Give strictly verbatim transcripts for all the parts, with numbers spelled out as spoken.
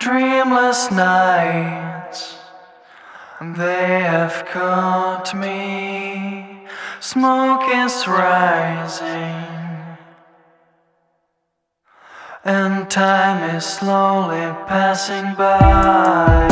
Dreamless nights, they have caught me. Smoke is rising, and time is slowly passing by.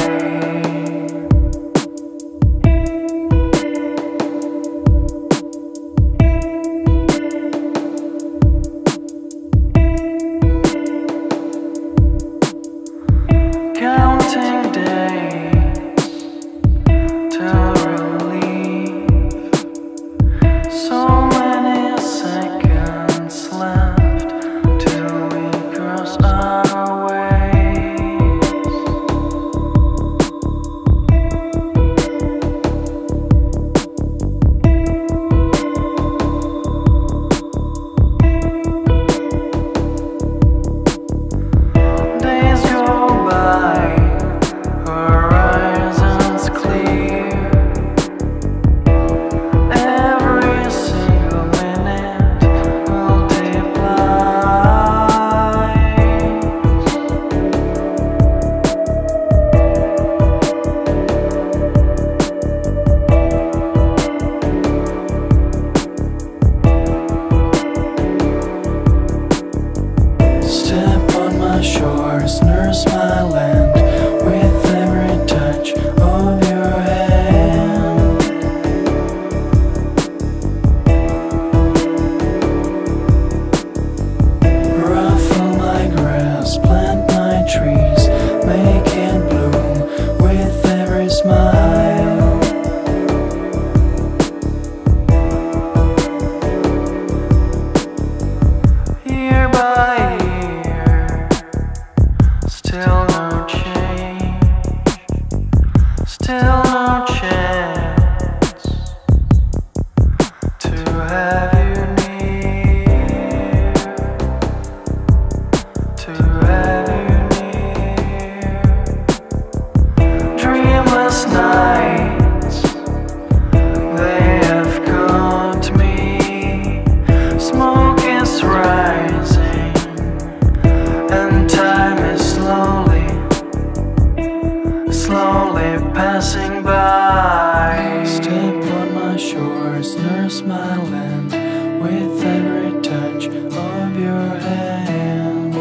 Passing by, step on my shores, nurse my land with every touch of your hand.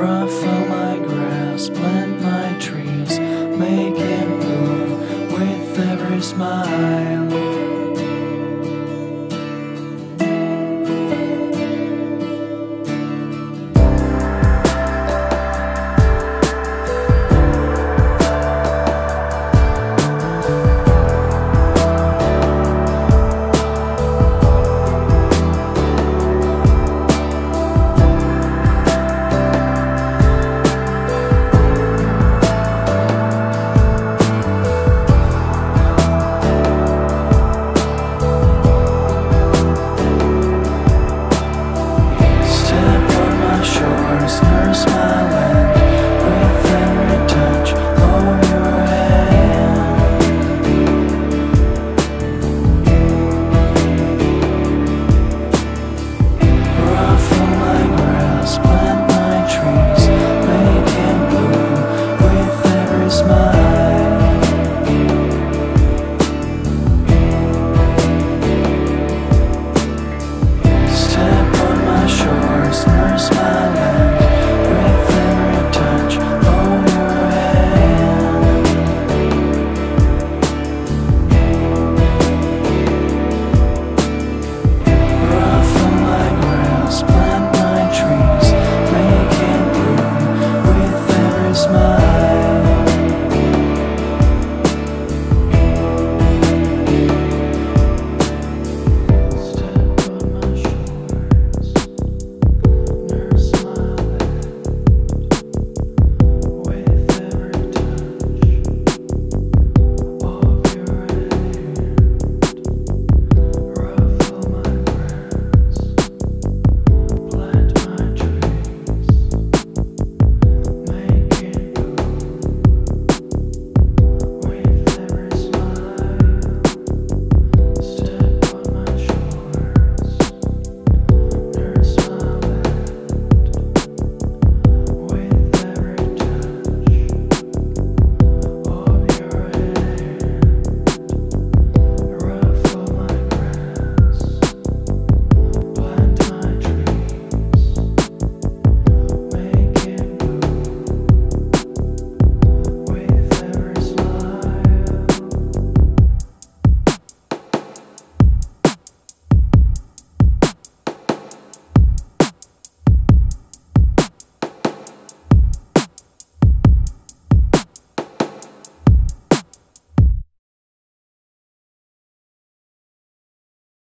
Ruffle my grass, plant my trees, make it bloom with every smile.